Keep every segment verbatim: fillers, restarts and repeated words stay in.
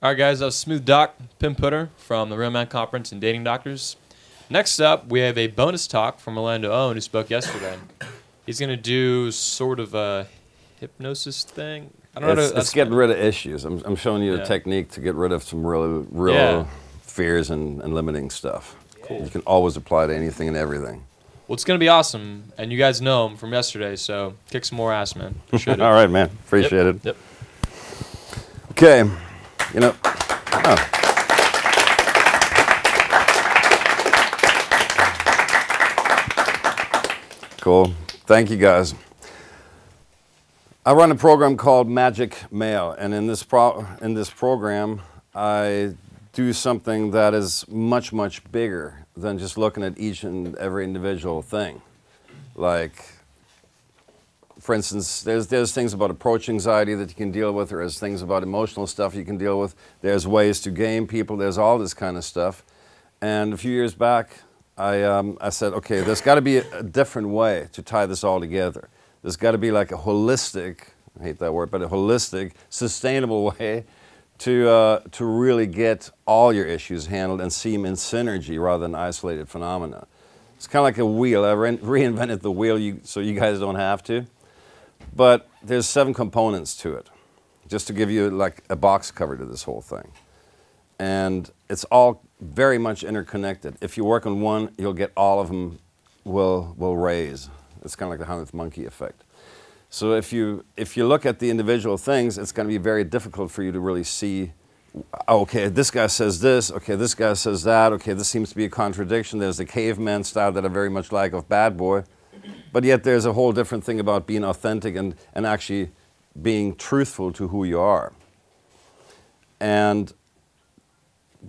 All right, guys, that was Smooth Doc Pim Putter from the Real Man Conference and Dating Doctors. Next up, we have a bonus talk from Orlando Owen, who spoke yesterday. He's going to do sort of a hypnosis thing. I don't know. It's, it's getting rid of issues. I'm, I'm showing you yeah. a technique to get rid of some real, real yeah. fears and, and limiting stuff. Cool. You can always apply to anything and everything. Well, it's going to be awesome, and you guys know him from yesterday, so kick some more ass, man. Appreciate it. All right, man. Appreciate yep. it. Yep. Okay. You know, oh. Cool. Thank you, guys. I run a program called Magic Mail, and in this pro in this program, I do something that is much, much bigger than just looking at each and every individual thing. Like, for instance, there's, there's things about approach anxiety that you can deal with, or there's things about emotional stuff you can deal with. There's ways to game people. There's all this kind of stuff. And a few years back, I, um, I said, okay, there's got to be a, a different way to tie this all together. There's got to be like a holistic, I hate that word, but a holistic, sustainable way to, uh, to really get all your issues handled and see them in synergy rather than isolated phenomena. It's kind of like a wheel. I re reinvented the wheel you, so you guys don't have to. But there's seven components to it, just to give you like a box cover to this whole thing. And it's all very much interconnected. If you work on one, you'll get all of them will, will raise. It's kind of like the hundredth monkey effect. So if you, if you look at the individual things, it's going to be very difficult for you to really see, okay, this guy says this, okay, this guy says that, okay, this seems to be a contradiction. There's the caveman style that I very much like of Bad Boy. But yet there's a whole different thing about being authentic and, and actually being truthful to who you are. And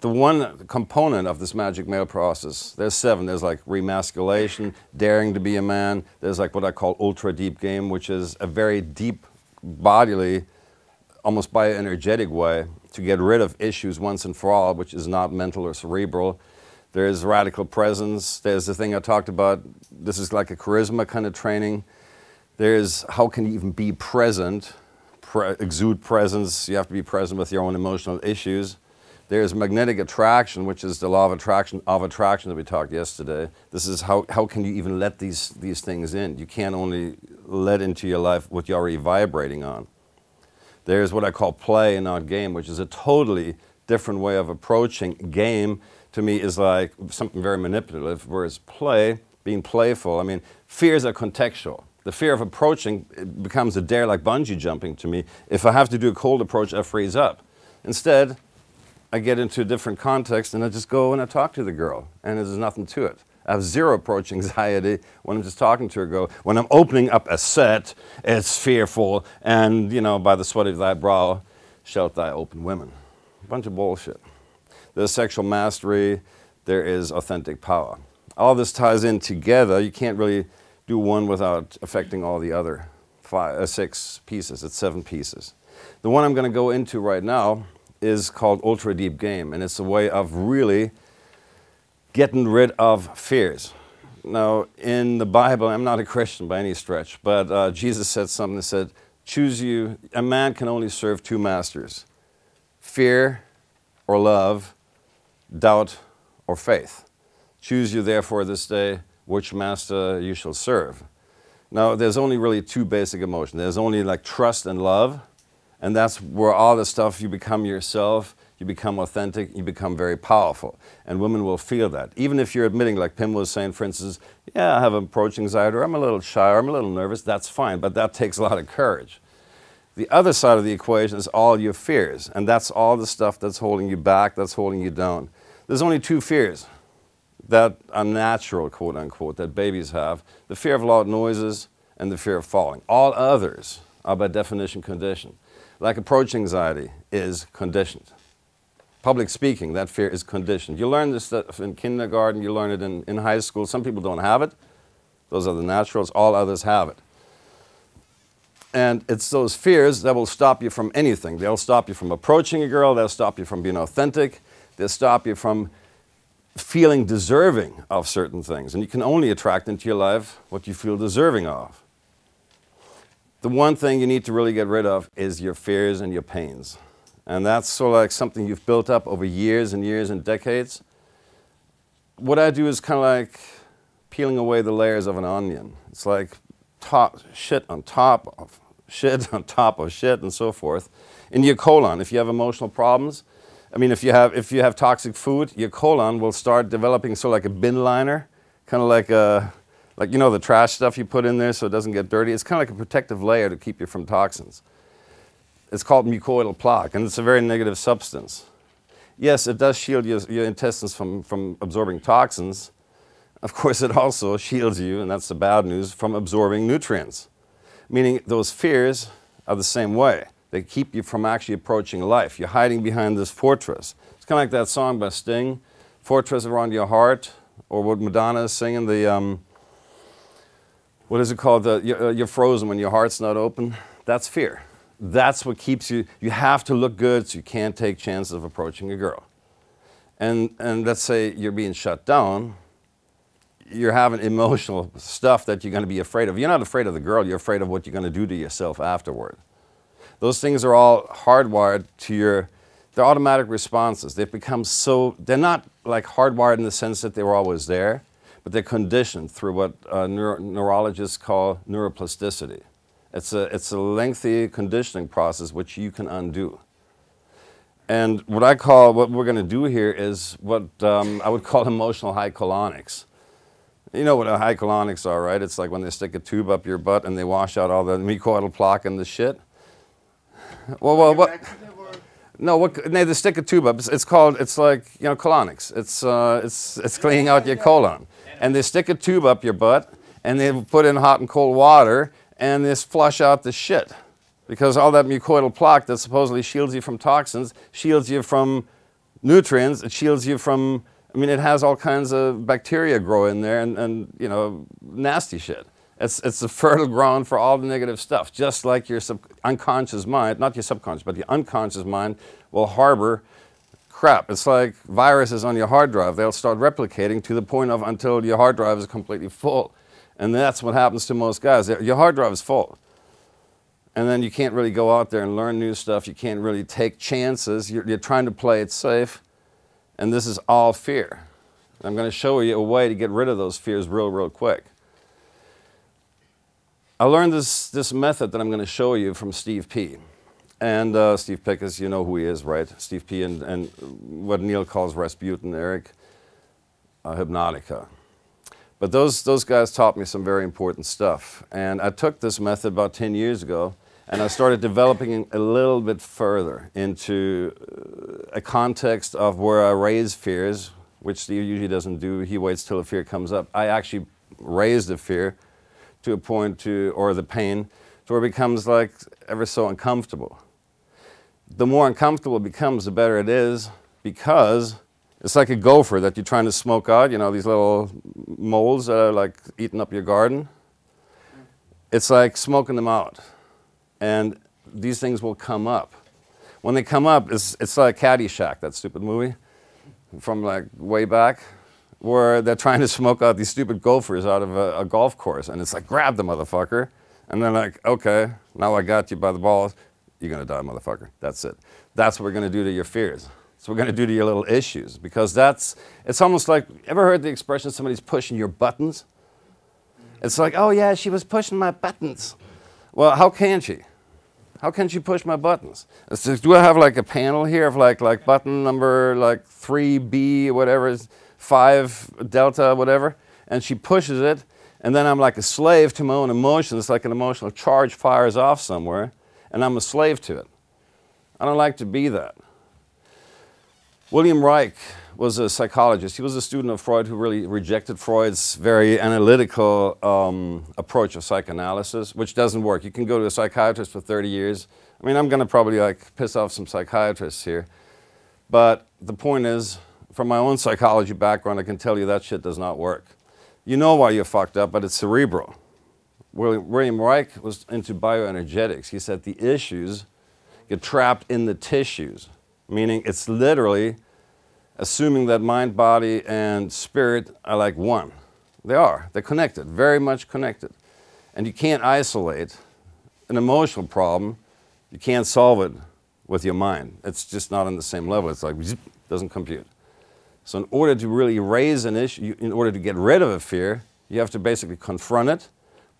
the one component of this Magic Mail process, there's seven. There's like remasculation, daring to be a man. There's like what I call ultra deep game, which is a very deep bodily, almost bioenergetic way to get rid of issues once and for all, which is not mental or cerebral. There's radical presence. There's the thing I talked about. This is like a charisma kind of training. There's how can you even be present, pre exude presence. You have to be present with your own emotional issues. There's magnetic attraction, which is the law of attraction of attraction that we talked yesterday. This is how, how can you even let these, these things in? You can't only let into your life what you're already vibrating on. There's what I call play and not game, which is a totally different way of approaching. Game, to me, is like something very manipulative, whereas play, being playful, I mean, fears are contextual. The fear of approaching becomes a dare like bungee jumping to me. If I have to do a cold approach, I freeze up. Instead, I get into a different context and I just go and I talk to the girl and there's nothing to it. I have zero approach anxiety when I'm just talking to her. Go when I'm opening up a set, it's fearful and, you know, by the sweat of thy brow shalt thy open women. A bunch of bullshit. There's sexual mastery, there is authentic power. All this ties in together. You can't really do one without affecting all the other five, uh, six pieces. It's seven pieces. The one I'm going to go into right now is called Ultra Deep Game, and it's a way of really getting rid of fears. Now, in the Bible, I'm not a Christian by any stretch, but uh, Jesus said something that said, choose you, a man can only serve two masters, fear or love, doubt or faith. Choose you therefore this day which master you shall serve. Now, there's only really two basic emotions. There's only like trust and love. And that's where all the stuff, you become yourself, you become authentic, you become very powerful. And women will feel that. Even if you're admitting, like Pim was saying, for instance, yeah, I have approach anxiety, or I'm a little shy, or I'm a little nervous, that's fine, but that takes a lot of courage. The other side of the equation is all your fears, and that's all the stuff that's holding you back, that's holding you down. There's only two fears that are natural, quote unquote, that babies have. The fear of loud noises and the fear of falling. All others are by definition conditioned. Like approach anxiety is conditioned. Public speaking, that fear is conditioned. You learn this stuff in kindergarten, you learn it in, in high school. Some people don't have it. Those are the naturals. All others have it. And it's those fears that will stop you from anything. They'll stop you from approaching a girl. They'll stop you from being authentic. They'll stop you from feeling deserving of certain things. And you can only attract into your life what you feel deserving of. The one thing you need to really get rid of is your fears and your pains. And that's sort of like something you've built up over years and years and decades. What I do is kind of like peeling away the layers of an onion. It's like top, shit on top of shit on top of shit and so forth. In your colon, if you have emotional problems, I mean, if you have, if you have toxic food, your colon will start developing sort of like a bin liner, kind of like a, like, you know, the trash stuff you put in there so it doesn't get dirty. It's kind of like a protective layer to keep you from toxins. It's called mucoidal plaque, and it's a very negative substance. Yes, it does shield your, your intestines from, from absorbing toxins. Of course, it also shields you, and that's the bad news, from absorbing nutrients. Meaning those fears are the same way. They keep you from actually approaching life. You're hiding behind this fortress. It's kind of like that song by Sting, Fortress Around Your Heart, or what Madonna is singing, the, um, what is it called? The, you're, you're frozen when your heart's not open. That's fear. That's what keeps you, you have to look good so you can't take chances of approaching a girl. And, and let's say you're being shut down, you're having emotional stuff that you're going to be afraid of. You're not afraid of the girl, you're afraid of what you're going to do to yourself afterward. Those things are all hardwired to your, they're automatic responses. They've become so, they're not like hardwired in the sense that they were always there, but they're conditioned through what uh, neuro neurologists call neuroplasticity. It's a, it's a lengthy conditioning process which you can undo. And what I call, what we're going to do here is what um, I would call emotional high colonics. You know what a high colonics are, right? It's like when they stick a tube up your butt and they wash out all the mucoidal plaque and the shit. Well, well, what? No, what? No, they stick a tube up. It's, it's called, it's like, you know, colonics. It's, uh, it's, it's cleaning out your colon. And they stick a tube up your butt and they put in hot and cold water and this flush out the shit, because all that mucoidal plaque that supposedly shields you from toxins, shields you from nutrients, it shields you from, I mean, it has all kinds of bacteria grow in there and, and you know, nasty shit. It's, it's a fertile ground for all the negative stuff, just like your sub unconscious mind, not your subconscious, but the unconscious mind will harbor crap. It's like viruses on your hard drive. They'll start replicating to the point of until your hard drive is completely full. And that's what happens to most guys. Your hard drive is full. And then you can't really go out there and learn new stuff. You can't really take chances. You're, you're trying to play it safe. And this is all fear. I'm going to show you a way to get rid of those fears real, real quick. I learned this, this method that I'm going to show you from Steve P. And uh, Steve Pickett, you know who he is, right? Steve P. and, and what Neil calls Rasputin, Eric, uh, Hypnotica. But those, those guys taught me some very important stuff. And I took this method about ten years ago, and I started developing a little bit further into a context of where I raise fears, which Steve usually doesn't do. He waits till a fear comes up. I actually raise the fear to a point to, or the pain, to where it becomes like ever so uncomfortable. The more uncomfortable it becomes, the better it is, because it's like a gopher that you're trying to smoke out, you know, these little moles that are like eating up your garden. It's like smoking them out. And these things will come up. When they come up, it's, it's like Caddyshack, that stupid movie from like way back, where they're trying to smoke out these stupid gophers out of a, a golf course. And it's like, grab the motherfucker. And they're like, okay, now I got you by the balls. You're going to die, motherfucker. That's it. That's what we're going to do to your fears. So we're going to do to your little issues, because that's, it's almost like, ever heard the expression somebody's pushing your buttons? It's like, oh yeah, she was pushing my buttons. Well, how can she? How can she push my buttons? It's like, do I have like a panel here of like, like button number like three B, whatever, is five delta, whatever, and she pushes it, and then I'm like a slave to my own emotions. It's like an emotional charge fires off somewhere, and I'm a slave to it. I don't like to be that. William Reich was a psychologist. He was a student of Freud who really rejected Freud's very analytical um, approach of psychoanalysis, which doesn't work. You can go to a psychiatrist for thirty years. I mean, I'm going to probably like piss off some psychiatrists here. But the point is, from my own psychology background, I can tell you that shit does not work. You know why you're fucked up, but it's cerebral. William Reich was into bioenergetics. He said the issues get trapped in the tissues. Meaning it's literally assuming that mind, body, and spirit are like one. They are. They're connected, very much connected. And you can't isolate an emotional problem. You can't solve it with your mind. It's just not on the same level. It's like, doesn't compute. So in order to really raise an issue, in order to get rid of a fear, you have to basically confront it,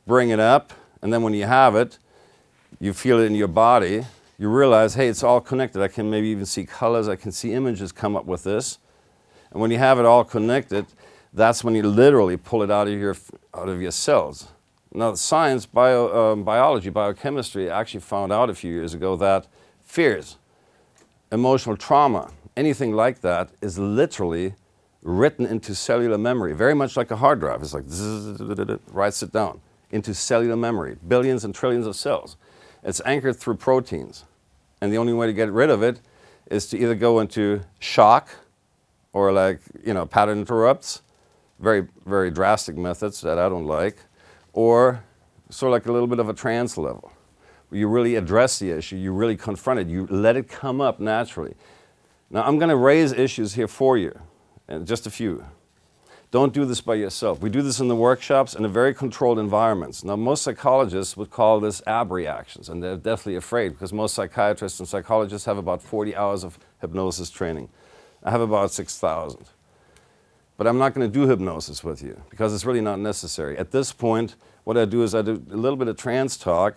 bring it up, and then when you have it, you feel it in your body, you realize, hey, it's all connected. I can maybe even see colors, I can see images come up with this. And when you have it all connected, that's when you literally pull it out of your, out of your cells. Now, science, bio, um, biology, biochemistry actually found out a few years ago that fears, emotional trauma, anything like that is literally written into cellular memory, very much like a hard drive. It's like, writes it down into cellular memory, billions and trillions of cells. It's anchored through proteins. And the only way to get rid of it is to either go into shock or, like, you know, pattern interrupts, very, very drastic methods that I don't like, or sort of like a little bit of a trance level, where you really address the issue, you really confront it, you let it come up naturally. Now, I'm going to raise issues here for you, and just a few. Don't do this by yourself. We do this in the workshops in a very controlled environments. Now, most psychologists would call this A B reactions, and they're deathly afraid because most psychiatrists and psychologists have about forty hours of hypnosis training. I have about six thousand. But I'm not going to do hypnosis with you because it's really not necessary. At this point, what I do is I do a little bit of trance talk,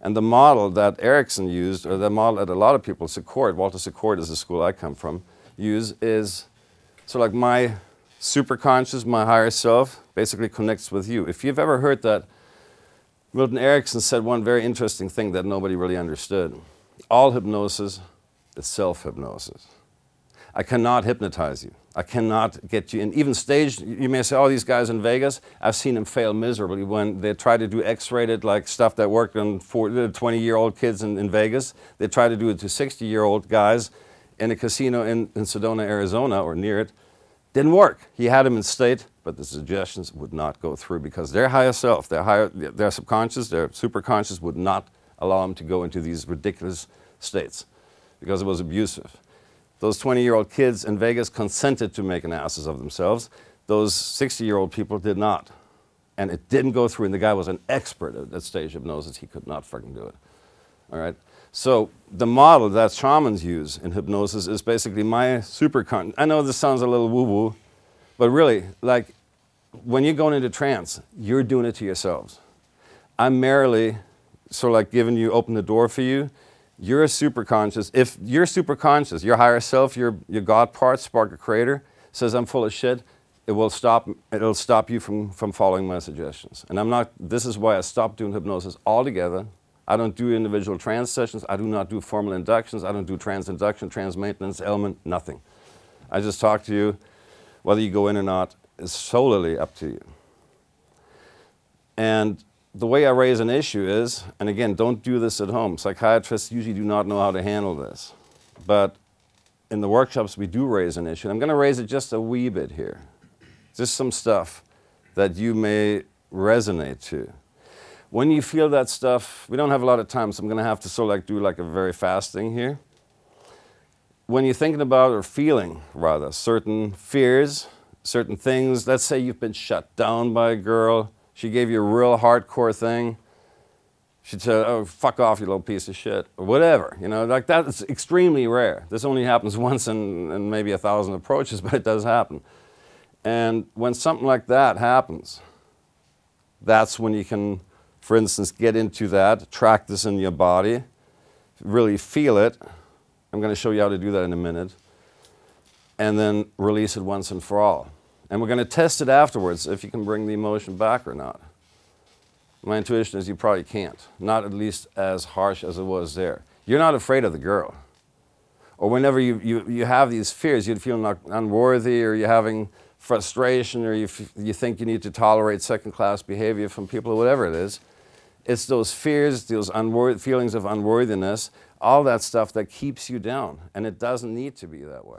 and the model that Erickson used, or the model that a lot of people, Secord, Walter Secord is the school I come from, use is sort of like my superconscious, my higher self, basically connects with you. If you've ever heard that, Milton Erickson said one very interesting thing that nobody really understood. All hypnosis is self-hypnosis. I cannot hypnotize you. I cannot get you in. Even staged, you may say, oh, these guys in Vegas, I've seen them fail miserably when they try to do X-rated like stuff that worked on twenty-year-old kids in, in Vegas. They try to do it to sixty-year-old guys in a casino in, in Sedona, Arizona, or near it. Didn't work. He had them in state, but the suggestions would not go through because their higher self, their, higher, their subconscious, their superconscious would not allow them to go into these ridiculous states because it was abusive. Those twenty-year-old kids in Vegas consented to make an asses of themselves. Those sixty-year-old people did not. And it didn't go through, and the guy was an expert at, at stage hypnosis. He could not fucking do it. All right? So the model that shamans use in hypnosis is basically my supercon. I know this sounds a little woo-woo, but really, like, when you're going into trance, you're doing it to yourselves. I'm merely sort of like giving you, open the door for you. You're a superconscious. If you're superconscious, your higher self, your, your God part, spark of creator, says I'm full of shit, it will stop, it'll stop you from, from following my suggestions. And I'm not, this is why I stopped doing hypnosis altogether. I don't do individual trans sessions. I do not do formal inductions. I don't do trans induction, trans maintenance, element, nothing. I just talk to you. Whether you go in or not is solely up to you. And the way I raise an issue is, and again, don't do this at home. Psychiatrists usually do not know how to handle this. But in the workshops, we do raise an issue. And I'm going to raise it just a wee bit here. Just some stuff that you may resonate to. When you feel that stuff, we don't have a lot of time, so I'm going to have to sort of like do like a very fast thing here. When you're thinking about or feeling, rather, certain fears, certain things, let's say you've been shut down by a girl. She gave you a real hardcore thing. She said, oh, fuck off, you little piece of shit, or whatever. You know, like that's extremely rare. This only happens once in, in maybe a thousand approaches, but it does happen. And when something like that happens, that's when you can, for instance, get into that, track this in your body, really feel it. I'm going to show you how to do that in a minute. And then release it once and for all. And we're going to test it afterwards if you can bring the emotion back or not. My intuition is you probably can't, not at least as harsh as it was there. You're not afraid of the girl. Or whenever you, you, you have these fears, you feel not unworthy, or you're having frustration, or you, f you think you need to tolerate second-class behavior from people, or whatever it is. It's those fears, those unworthy feelings of unworthiness, all that stuff that keeps you down. And it doesn't need to be that way.